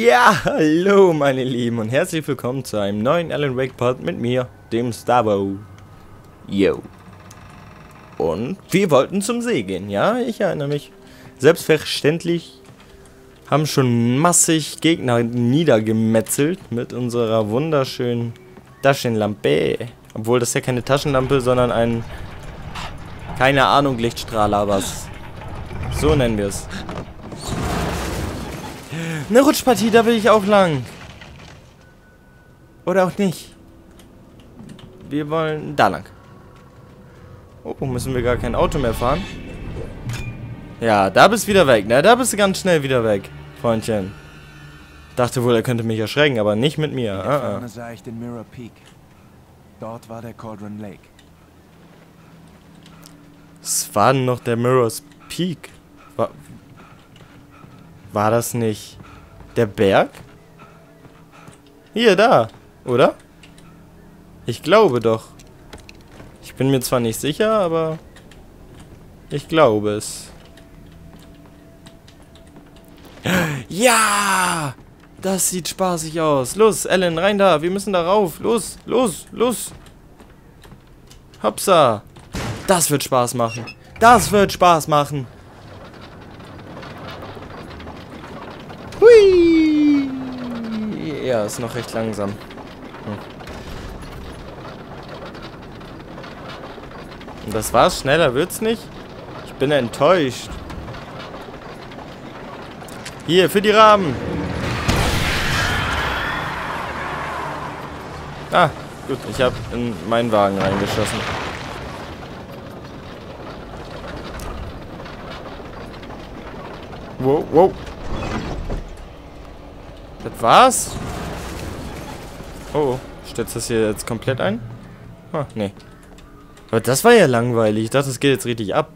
Ja, hallo meine Lieben und herzlich willkommen zu einem neuen Alan Wake Part mit mir, dem Stawo. Yo. Und wir wollten zum See gehen, ja, ich erinnere mich. Selbstverständlich haben schon massig Gegner niedergemetzelt mit unserer wunderschönen Taschenlampe. Obwohl das ja keine Taschenlampe, sondern ein, keine Ahnung, Lichtstrahler, was. So nennen wir es. Eine Rutschpartie, da will ich auch lang. Oder auch nicht. Wir wollen da lang. Oh, müssen wir gar kein Auto mehr fahren? Ja, da bist du wieder weg, ne? Da bist du ganz schnell wieder weg, Freundchen. Dachte wohl, er könnte mich erschrecken, aber nicht mit mir. Da vorne sah ich den Mirror Peak. Dort war der Cauldron Lake. Es war noch der Mirror Peak. War das nicht... der Berg? Hier, da, oder? Ich glaube doch. Ich bin mir zwar nicht sicher, aber... ich glaube es. Ja! Das sieht spaßig aus. Los, Alan, rein da. Wir müssen da rauf. Los, los, los. Hopsa. Das wird Spaß machen. Das wird Spaß machen. Hui! Ja, ist noch recht langsam. Und das war's? Schneller wird's nicht? Ich bin enttäuscht. Hier, für die Rahmen! Ah, gut, ich habe in meinen Wagen reingeschossen. Wow, wow. Das war's? Oh, stürzt das hier jetzt komplett ein? Ah, nee. Aber das war ja langweilig. Ich dachte, das geht jetzt richtig ab.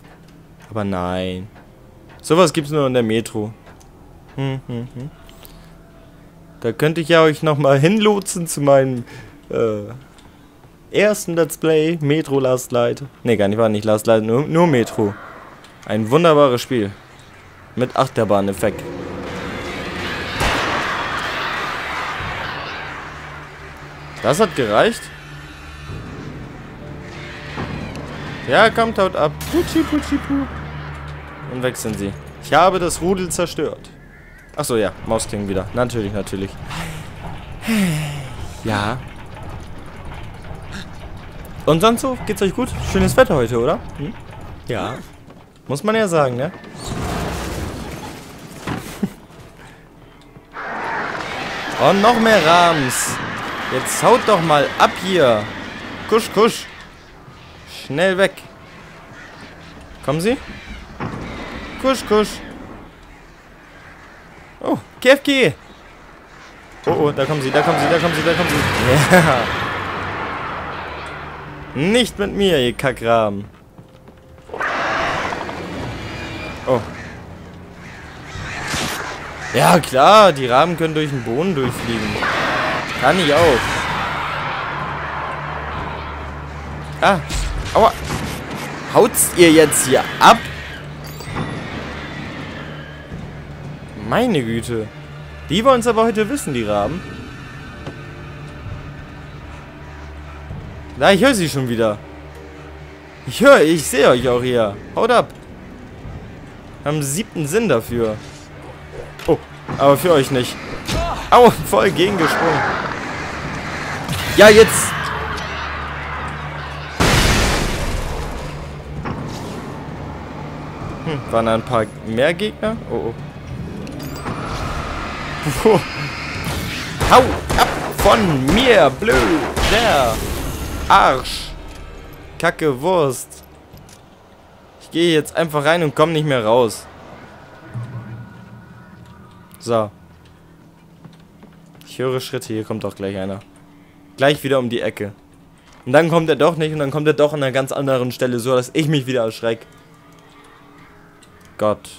Aber nein. Sowas gibt's nur in der Metro. Da könnte ich ja euch nochmal hinlotsen zu meinem ersten Let's Play. Metro Last Light. Nee, gar nicht, war nicht Last Light, nur Metro. Ein wunderbares Spiel. Mit Achterbahneffekt. Das hat gereicht. Ja, kommt, haut ab. Und weg sind sie. Ich habe das Rudel zerstört. Achso, ja, Mauskling wieder. Natürlich, natürlich. Ja. Und sonst so? Geht's euch gut? Schönes Wetter heute, oder? Hm? Ja. Muss man ja sagen, ne? Und noch mehr Rahms. Jetzt haut doch mal ab hier. Kusch, kusch. Schnell weg. Kommen Sie? Kusch, kusch. Oh, KFG. Oh, oh, da kommen Sie, da kommen Sie, da kommen Sie, da kommen Sie. Ja. Nicht mit mir, ihr Kackraben. Oh. Ja, klar, die Raben können durch den Boden durchfliegen. Kann ich auch. Ah, aua. Haut's ihr jetzt hier ab? Meine Güte. Die wollen's aber heute wissen, die Raben. Na, ich höre sie schon wieder. Ich sehe euch auch hier. Haut ab. Haben siebten Sinn dafür. Oh, aber für euch nicht. Au, voll gegengesprungen. Ja, jetzt! Hm, waren da ein paar mehr Gegner? Oh, oh. Puh. Hau ab von mir, blöder Arsch! Kacke Wurst! Ich gehe jetzt einfach rein und komme nicht mehr raus. So. Ich höre Schritte, hier kommt auch gleich einer. Gleich wieder um die Ecke. Und dann kommt er doch nicht und dann kommt er doch an einer ganz anderen Stelle, so dass ich mich wieder erschrecke. Gott.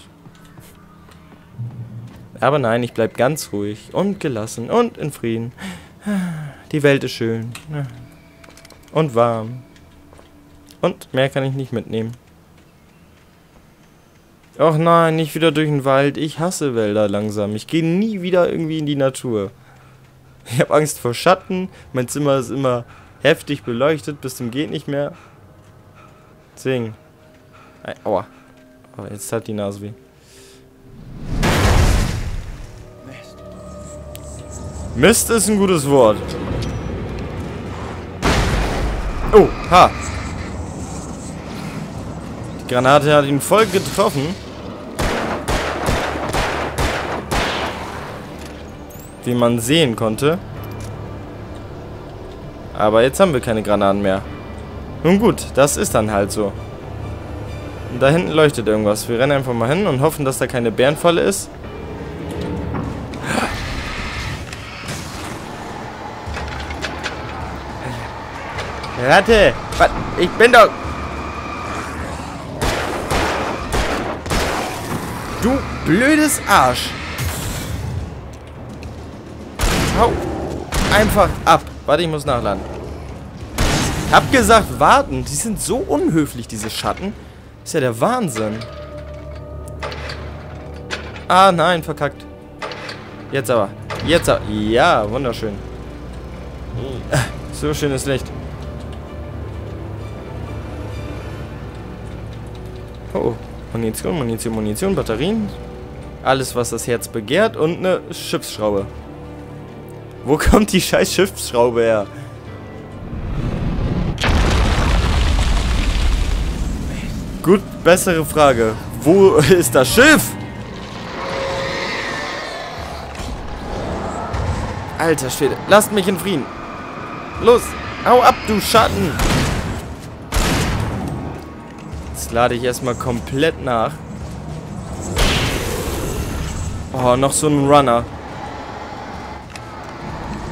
Aber nein, ich bleib ganz ruhig und gelassen und in Frieden. Die Welt ist schön. Und warm. Und mehr kann ich nicht mitnehmen. Och nein, nicht wieder durch den Wald. Ich hasse Wälder langsam. Ich gehe nie wieder irgendwie in die Natur. Ich habe Angst vor Schatten. Mein Zimmer ist immer heftig beleuchtet, bis zum geht nicht mehr. Zing. Aua. Oh, jetzt hat die Nase weh. Mist ist ein gutes Wort. Oh, ha. Die Granate hat ihn voll getroffen. Wie man sehen konnte. Aber jetzt haben wir keine Granaten mehr. Nun gut, das ist dann halt so. Und da hinten leuchtet irgendwas. Wir rennen einfach mal hin und hoffen, dass da keine Bärenfalle ist. Ratte! Was? Ich bin doch... Du blödes Arsch! Hau einfach ab! Warte, ich muss nachladen. Hab gesagt, warten! Die sind so unhöflich, diese Schatten. Ist ja der Wahnsinn. Ah, nein, verkackt. Jetzt aber. Jetzt aber. Ja, wunderschön. So schönes Licht. Oh, Munition, Munition, Munition, Batterien. Alles, was das Herz begehrt und eine Schiffsschraube. Wo kommt die scheiß Schiffsschraube her? Gut, bessere Frage. Wo ist das Schiff? Alter Schwede, lasst mich in Frieden. Los, hau ab, du Schatten. Jetzt lade ich erstmal komplett nach. Oh, noch so ein Runner.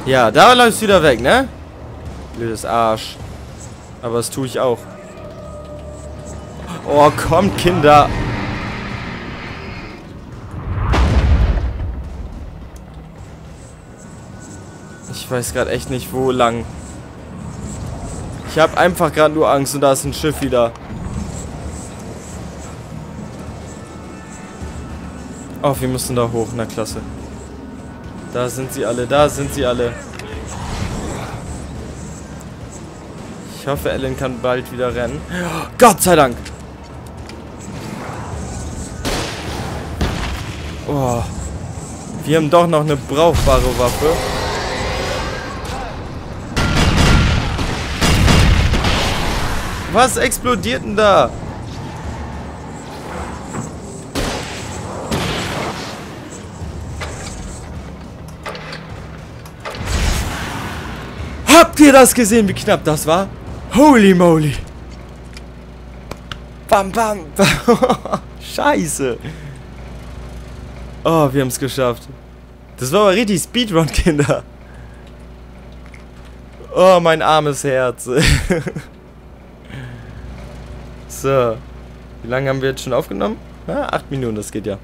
Ja, da läufst du wieder weg, ne? Blödes Arsch. Aber das tue ich auch. Oh, kommt, Kinder. Ich weiß gerade echt nicht, wo lang. Ich habe einfach gerade nur Angst und da ist ein Schiff wieder. Oh, wir müssen da hoch. Na, klasse. Da sind sie alle, da sind sie alle. Ich hoffe, Alan kann bald wieder rennen. Oh, Gott sei Dank! Oh, wir haben doch noch eine brauchbare Waffe. Was explodiert denn da? Habt ihr das gesehen, wie knapp das war? Holy moly! Bam, bam! Scheiße! Oh, wir haben es geschafft. Das war aber richtig Speedrun, Kinder. Oh, mein armes Herz. So. Wie lange haben wir jetzt schon aufgenommen? Ah, 8 Minuten, das geht ja.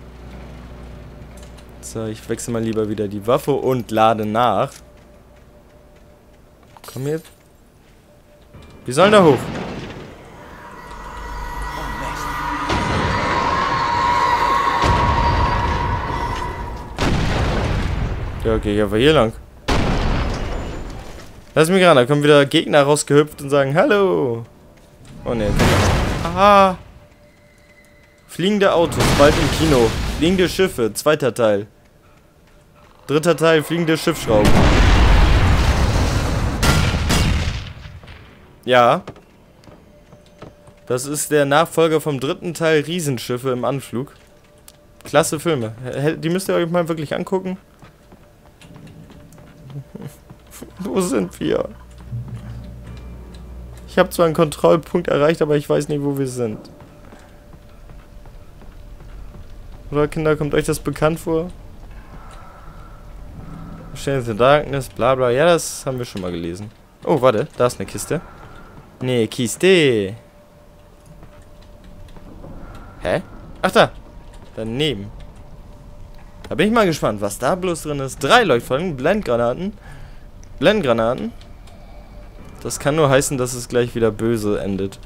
So, ich wechsle mal lieber wieder die Waffe und lade nach. Komm hier. Wir sollen da hoch. Ja, okay, ich einfach hier lang. Lass mich ran, da kommen wieder Gegner rausgehüpft und sagen, hallo. Oh ne. Aha. Fliegende Autos, bald im Kino. Fliegende Schiffe, 2. Teil. 3. Teil, fliegende Schiffsschrauben. Ja. Das ist der Nachfolger vom 3. Teil, Riesenschiffe im Anflug. Klasse Filme. Die müsst ihr euch mal wirklich angucken. Wo sind wir? Ich habe zwar einen Kontrollpunkt erreicht, aber ich weiß nicht, wo wir sind. Oder Kinder, kommt euch das bekannt vor? Shades of Darkness, bla bla. Ja, das haben wir schon mal gelesen. Oh, warte, da ist eine Kiste. Nee, Kiste. Hä? Ach da. Daneben. Da bin ich mal gespannt, was da bloß drin ist. 3 Leuchtfeuer, Blendgranaten. Blendgranaten. Das kann nur heißen, dass es gleich wieder böse endet.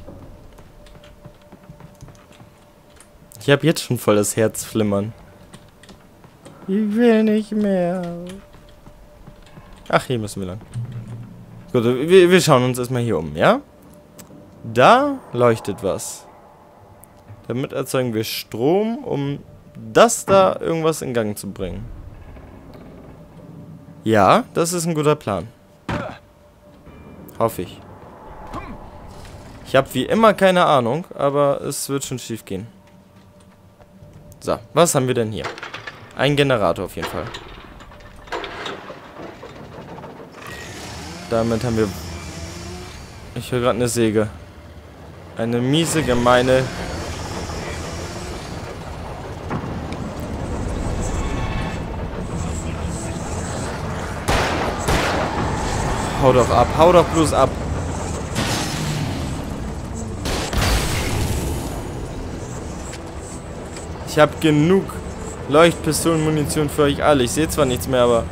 Ich habe jetzt schon voll das Herz flimmern. Ich will nicht mehr. Ach, hier müssen wir lang. Gut, wir schauen uns erstmal hier um, ja? Da leuchtet was. Damit erzeugen wir Strom, um das da irgendwas in Gang zu bringen. Ja, das ist ein guter Plan. Hoffe ich. Ich habe wie immer keine Ahnung, aber es wird schon schief gehen. So, was haben wir denn hier? Ein Generator auf jeden Fall. Damit haben wir... Ich höre gerade eine Säge. Eine miese, gemeine... Hau doch ab, hau doch bloß ab. Ich habe genug Leuchtpistolenmunition für euch alle. Ich sehe zwar nichts mehr, aber...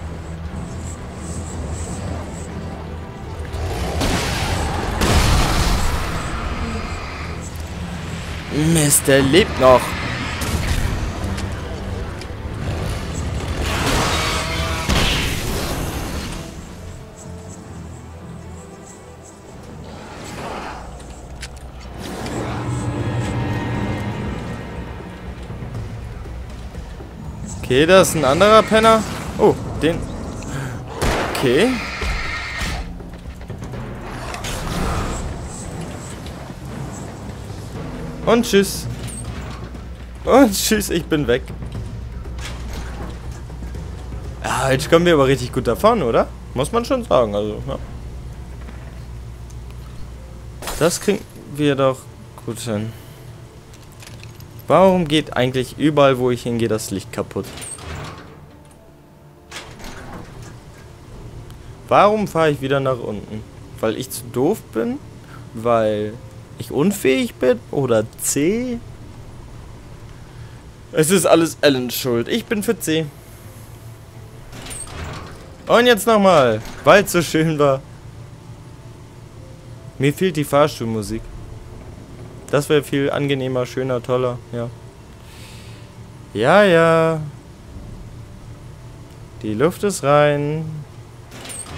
Mist, der lebt noch. Okay, das ist ein anderer Penner. Oh, den. Okay. Und tschüss. Und tschüss, ich bin weg. Ja, jetzt kommen wir aber richtig gut davon, oder? Muss man schon sagen, also. Ja. Das kriegen wir doch gut hin. Warum geht eigentlich überall, wo ich hingehe, das Licht kaputt? Warum fahre ich wieder nach unten? Weil ich zu doof bin? Weil ich unfähig bin? Oder C? Es ist alles Alans Schuld. Ich bin für C. Und jetzt nochmal, weil es so schön war. Mir fehlt die Fahrstuhlmusik. Das wäre viel angenehmer, schöner, toller, ja. Ja, ja. Die Luft ist rein.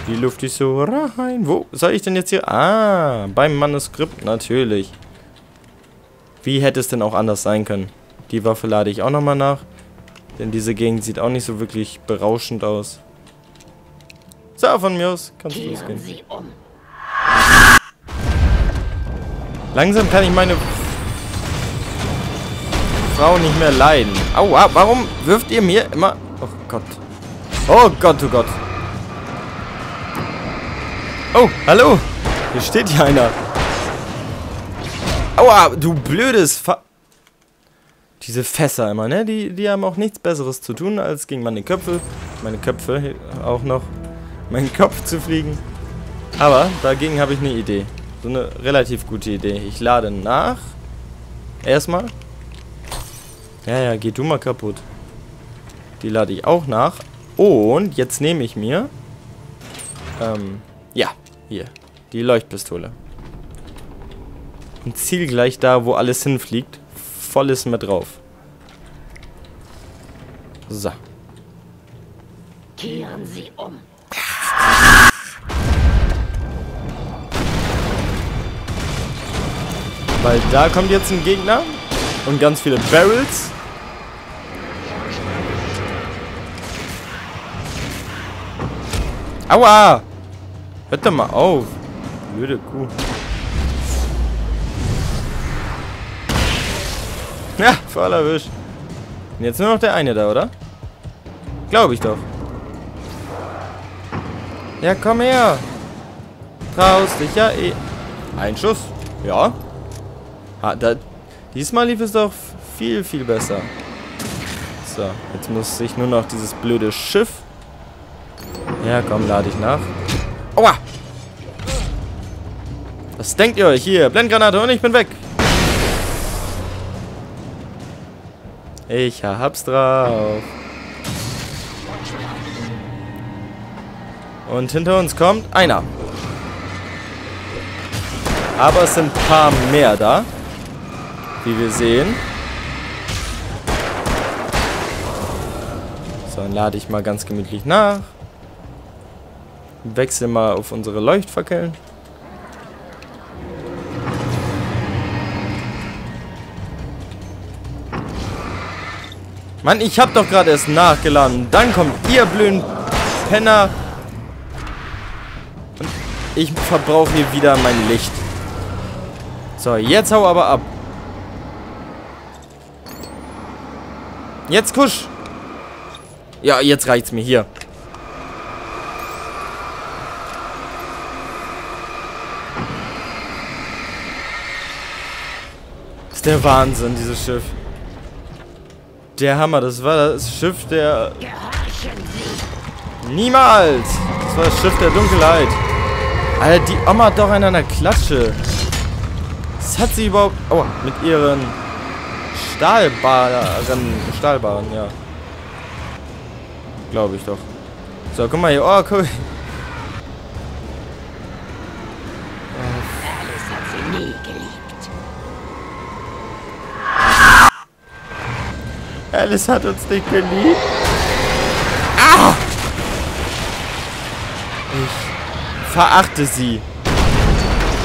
Die Luft ist so rein. Wo soll ich denn jetzt hier? Ah, beim Manuskript natürlich. Wie hätte es denn auch anders sein können? Die Waffe lade ich auch nochmal nach. Denn diese Gegend sieht auch nicht so wirklich berauschend aus. So, von mir aus kannst du losgehen. Langsam kann ich meine Frau nicht mehr leiden. Aua, warum wirft ihr mir immer... Oh Gott. Oh Gott, oh Gott. Oh, hallo. Hier steht ja einer. Aua, du blödes... Diese Fässer immer, ne? Die haben auch nichts Besseres zu tun, als gegen meine Köpfe... Meinen Kopf zu fliegen. Aber dagegen habe ich eine Idee. So eine relativ gute Idee. Ich lade nach. Erstmal. Ja, ja, geh du mal kaputt. Die lade ich auch nach. Und jetzt nehme ich mir... ja, hier. Die Leuchtpistole. Und ziel gleich da, wo alles hinfliegt. Volles mit drauf. So. Kehren Sie um. Weil da kommt jetzt ein Gegner und ganz viele Barrels. Aua! Hört doch mal auf. Blöde Kuh. Ja, voll erwischt. Und jetzt nur noch der eine da, oder? Glaube ich doch. Ja, komm her. Traust dich ja eh. Ein Schuss. Ja. Ah, diesmal lief es doch viel, viel besser. So, jetzt muss ich nur noch dieses blöde Schiff. Ja, komm, lade ich nach. Aua! Was denkt ihr euch? Hier, Blendgranate und ich bin weg. Ich hab's drauf. Und hinter uns kommt einer. Aber es sind ein paar mehr da. Wie wir sehen. Dann lade ich mal ganz gemütlich nach. Wechsle mal auf unsere Leuchtfackeln. Mann, ich hab doch gerade erst nachgeladen. Dann kommt ihr blöden Penner. Und ich verbrauche hier wieder mein Licht. So, jetzt hau aber ab. Jetzt kusch. Ja, jetzt reicht's mir hier. Das ist der Wahnsinn, dieses Schiff. Der Hammer, das war das Schiff der... Niemals! Das war das Schiff der Dunkelheit. Alter, die Oma hat doch an einer Klatsche. Was hat sie überhaupt... Oh, mit ihren Stahlbaren, ja. Glaube ich doch. So, guck mal hier. Oh, cool. Alice hat sie nie geliebt. Alice hat uns nicht geliebt. Ah! Ich verachte sie.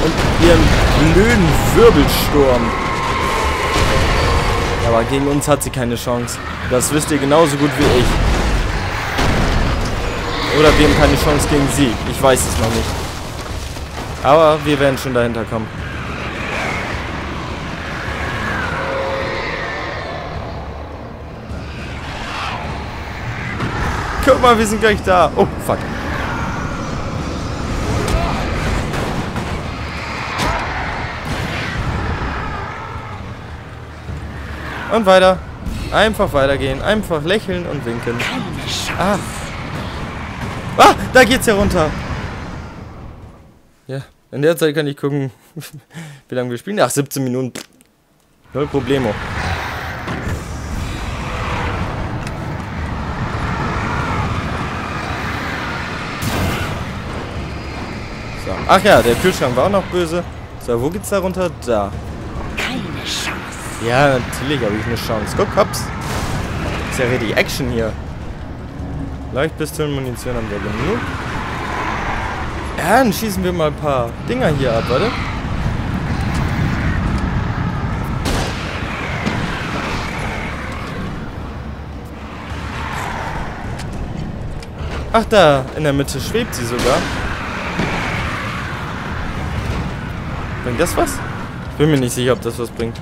Und ihren blöden Wirbelsturm. Aber gegen uns hat sie keine Chance. Das wisst ihr genauso gut wie ich. Oder wir haben keine Chance gegen sie. Ich weiß es noch nicht. Aber wir werden schon dahinter kommen. Guck mal, wir sind gleich da. Oh, fuck. Und weiter. Einfach weitergehen. Einfach lächeln und winken. Ah. Ah, da geht's ja runter. Ja, in der Zeit kann ich gucken, wie lange wir spielen. Ach, 17 Minuten. Null Problemo. So. Ach ja, der Kühlschrank war auch noch böse. So, wo geht's da runter? Da. Keine Chance. Ja, natürlich habe ich eine Chance. Guck, hops. Ist ja richtig Action hier. Leuchtpistolen, Munition haben wir genug. Ja, dann schießen wir mal ein paar Dinger hier ab, warte. Ach da, in der Mitte schwebt sie sogar. Bringt das was? Ich bin mir nicht sicher, ob das was bringt.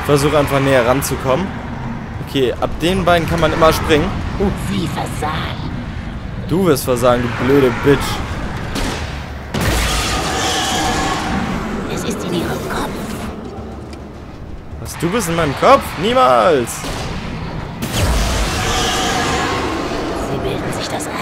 Ich versuche einfach näher ranzukommen. Okay, ab den beiden kann man immer springen. Sie versagen. Du wirst versagen, du blöde Bitch. Es ist in ihrem Kopf. Was, du bist in meinem Kopf? Niemals! Sie bilden sich das ein.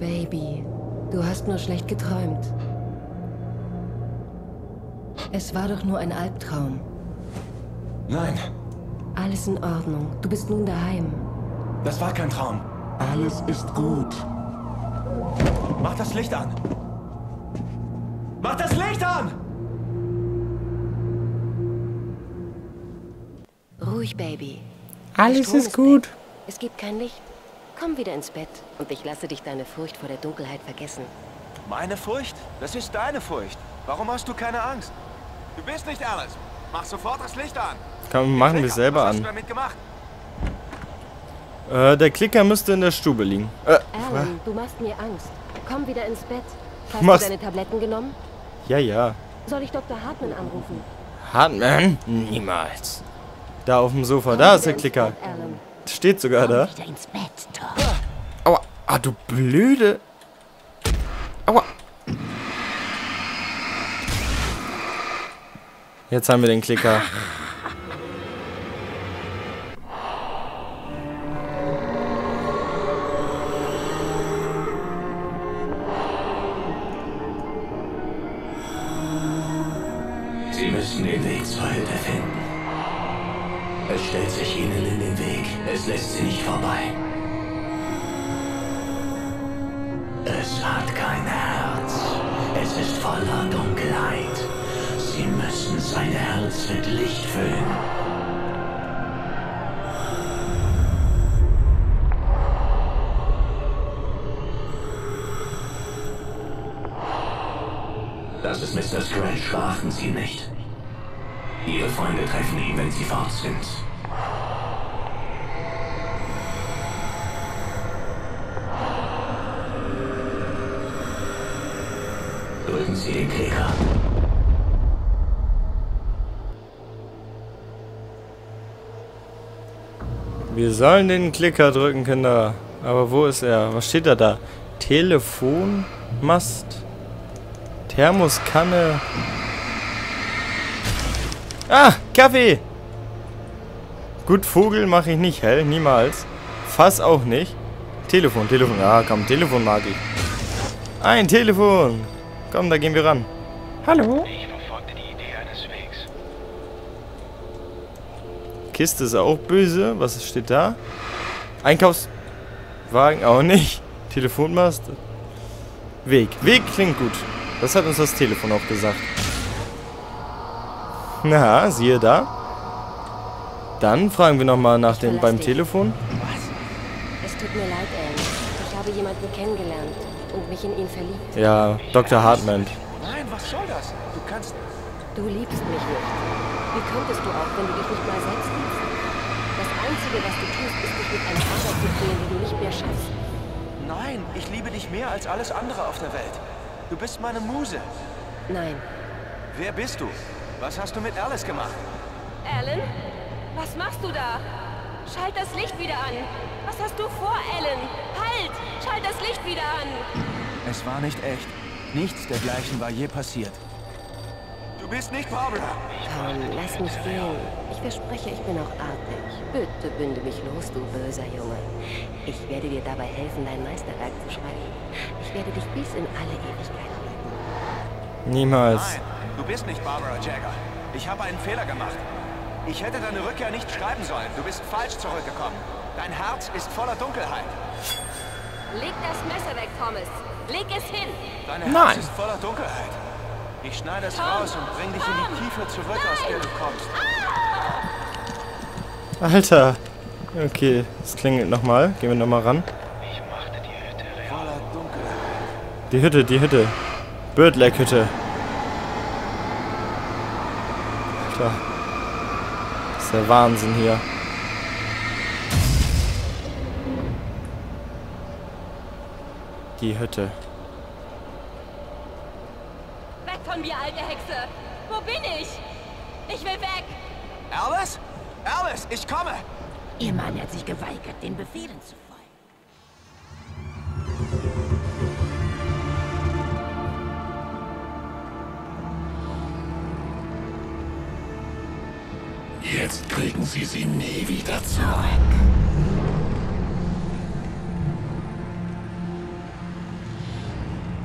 Baby, du hast nur schlecht geträumt. Es war doch nur ein Albtraum. Nein. Alles in Ordnung. Du bist nun daheim. Das war kein Traum. Alles ist gut. Mach das Licht an! Mach das Licht an! Ruhig, Baby. Alles ist gut. Es gibt kein Licht. Komm wieder ins Bett und ich lasse dich deine Furcht vor der Dunkelheit vergessen. Meine Furcht? Das ist deine Furcht. Warum hast du keine Angst? Du bist nicht Alice. Mach sofort das Licht an. Machen wir selber an. Der Klicker müsste in der Stube liegen. Alan, du machst mir Angst. Komm wieder ins Bett. Hast du deine Tabletten genommen? Ja, ja. Soll ich Dr. Hartmann anrufen? Hartmann? Niemals. Da auf dem Sofa, da ist der Klicker. Steht sogar da. Aua. Ah, du blöde. Aua. Jetzt haben wir den Klicker. Sie müssen den Weg zur Hütte finden. Es stellt sich ihnen in den Weg. Es lässt sie nicht vorbei. Es hat kein Herz. Es ist voller Dunkelheit. Sie müssen sein Herz mit Licht füllen. Das ist Mr. Scratch. Schlafen Sie nicht. Ihre Freunde treffen ihn, wenn sie fort sind. Drücken Sie den Klicker. Wir sollen den Klicker drücken, Kinder. Aber wo ist er? Was steht da? Telefonmast? Thermoskanne? Ah, Kaffee! Gut, Vogel mache ich nicht, hell, niemals. Fass auch nicht. Telefon, Telefon. Ah, komm, Telefon mag ich. Ein Telefon! Komm, da gehen wir ran. Hallo? Ich verfolgte die Idee eines Wegs. Kiste ist auch böse. Was steht da? Einkaufswagen auch nicht. Telefonmast. Weg. Weg klingt gut. Das hat uns das Telefon auch gesagt. Na, siehe da. Dann fragen wir nochmal nach dem beim Telefon. Was? Es tut mir leid, Alan. Ich habe jemanden kennengelernt und mich in ihn verliebt. Ja, Dr. Hartmann. Nein, was soll das? Du kannst... Du liebst mich nicht. Wie könntest du auch, wenn du dich nicht mal selbst liebst? Das Einzige, was du tust, ist, dich mit einer Arbeit zu quälen, die du nicht mehr schaffst. Nein, ich liebe dich mehr als alles andere auf der Welt. Du bist meine Muse. Nein. Wer bist du? Was hast du mit Alice gemacht? Alan? Was machst du da? Schalt das Licht wieder an. Was hast du vor, Alan? Halt! Schalt das Licht wieder an! Es war nicht echt. Nichts dergleichen war je passiert. Du bist nicht Barbara! Komm, lass mich gehen. Ich verspreche, ich bin auch artig. Bitte bünde mich los, du böser Junge. Ich werde dir dabei helfen, dein Meisterwerk zu schreiben. Ich werde dich bis in alle Ewigkeit lieben. Niemals. Nein. Du bist nicht Barbara Jagger. Ich habe einen Fehler gemacht. Ich hätte deine Rückkehr nicht schreiben sollen. Du bist falsch zurückgekommen. Dein Herz ist voller Dunkelheit. Leg das Messer weg, Thomas. Leg es hin. Dein Herz ist voller Dunkelheit. Ich schneide es raus und bring dich in die Tiefe zurück, aus der du kommst. Alter. Okay, es klingelt nochmal. Gehen wir nochmal ran. Ich machte die Hütte voller Dunkelheit. Die Hütte, die Hütte. Birdleg-Hütte. Das ist der Wahnsinn hier. Die Hütte. Weg von mir, alte Hexe! Wo bin ich? Ich will weg! Alice? Alice, ich komme! Ihr Mann hat sich geweigert, den Befehlen zu folgen. Jetzt kriegen Sie sie nie wieder zurück.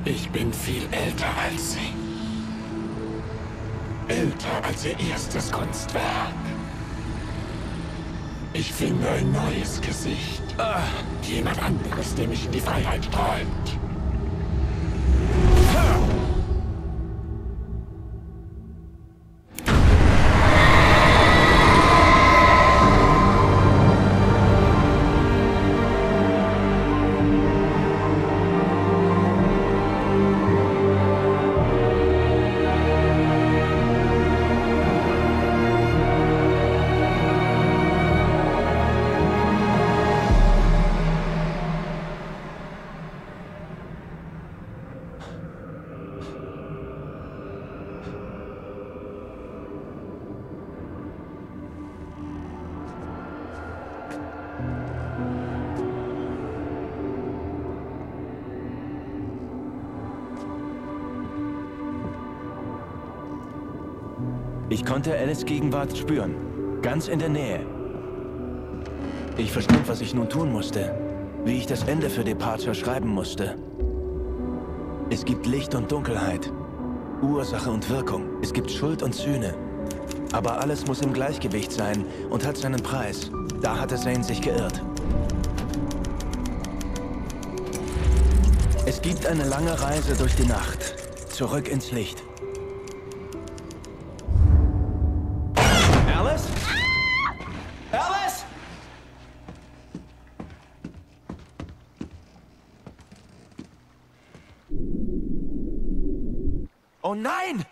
Ich bin viel älter als Sie. Älter als Ihr erstes Kunstwerk. Ich finde ein neues Gesicht. Jemand anderes, der mich in die Freiheit träumt. Ich konnte Alice' Gegenwart spüren. Ganz in der Nähe. Ich verstand, was ich nun tun musste. Wie ich das Ende für Departure schreiben musste. Es gibt Licht und Dunkelheit. Ursache und Wirkung. Es gibt Schuld und Sühne. Aber alles muss im Gleichgewicht sein und hat seinen Preis. Da hatte Zane sich geirrt. Es gibt eine lange Reise durch die Nacht. Zurück ins Licht. Alice? Ah! Alice? Oh nein!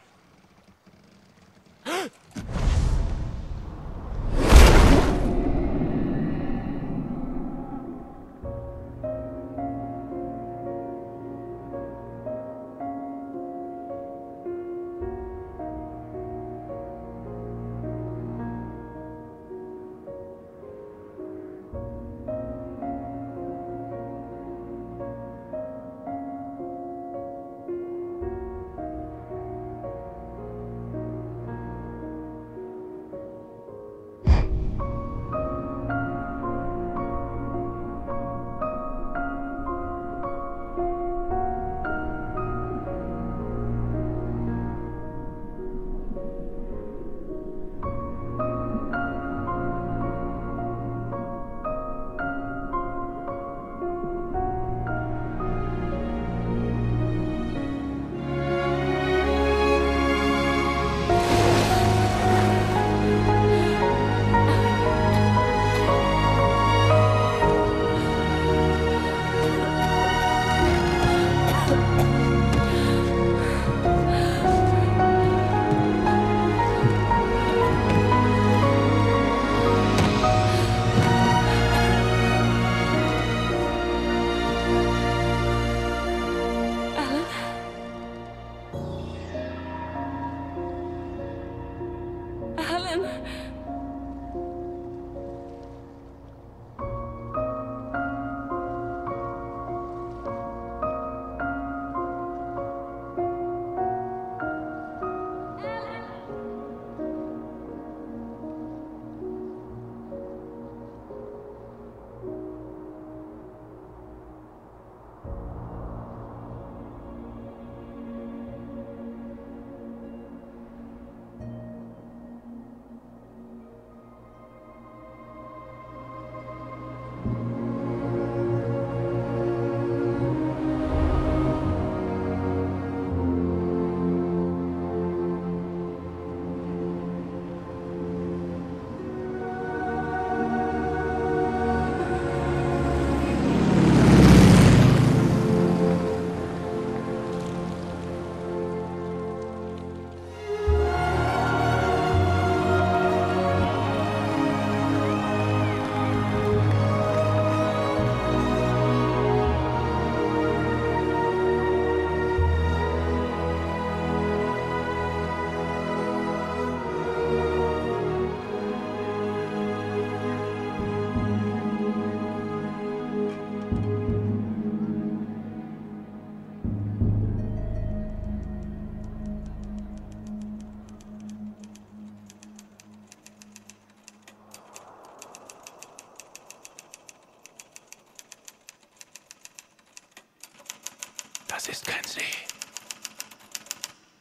Es ist kein See.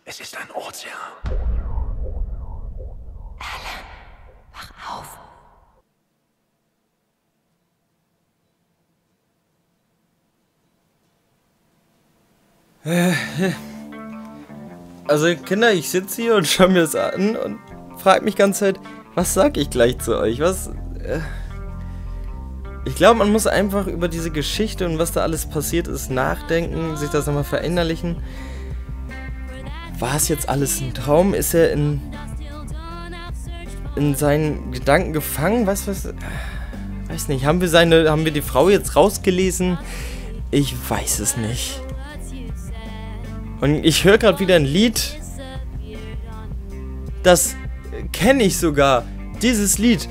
Es ist ein Ozean. Alan, wach auf. Also Kinder, ich sitze hier und schaue mir das an und frage mich die ganze Zeit, was sag ich gleich zu euch? Was? Ich glaube, man muss einfach über diese Geschichte und was da alles passiert ist nachdenken, sich das nochmal verinnerlichen. War es jetzt alles ein Traum? Ist er in seinen Gedanken gefangen? Was? Weiß nicht. Haben wir die Frau jetzt rausgelesen? Ich weiß es nicht. Und ich höre gerade wieder ein Lied. Das kenne ich sogar. Dieses Lied.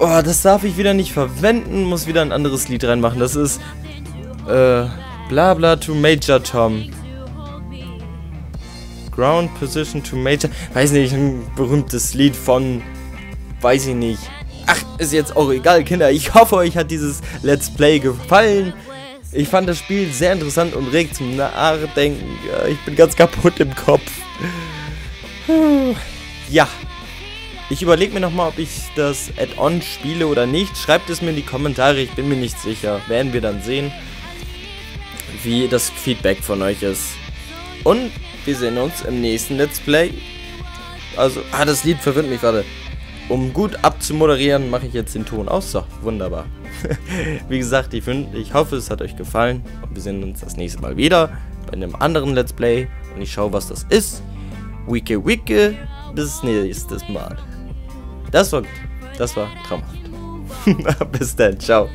Oh, das darf ich wieder nicht verwenden, muss wieder ein anderes Lied reinmachen. Das ist, Blabla to Major Tom. Ground Position to Major. Weiß nicht, ein berühmtes Lied von... Weiß ich nicht. Ach, ist jetzt auch egal, Kinder. Ich hoffe, euch hat dieses Let's Play gefallen. Ich fand das Spiel sehr interessant und regt zum Nachdenken. Ich bin ganz kaputt im Kopf. Ja. Ich überlege mir nochmal, ob ich das Add-on spiele oder nicht. Schreibt es mir in die Kommentare, ich bin mir nicht sicher. Werden wir dann sehen, wie das Feedback von euch ist. Und wir sehen uns im nächsten Let's Play. Also, das Lied verwirrt mich, warte. Um gut abzumoderieren, mache ich jetzt den Ton aus. So, wunderbar. Wie gesagt, ich hoffe, es hat euch gefallen. Und wir sehen uns das nächste Mal wieder bei einem anderen Let's Play. Und ich schaue, was das ist. Wicke, wicke. Bis nächstes Mal. Das war traumhaft. Bis dann, ciao.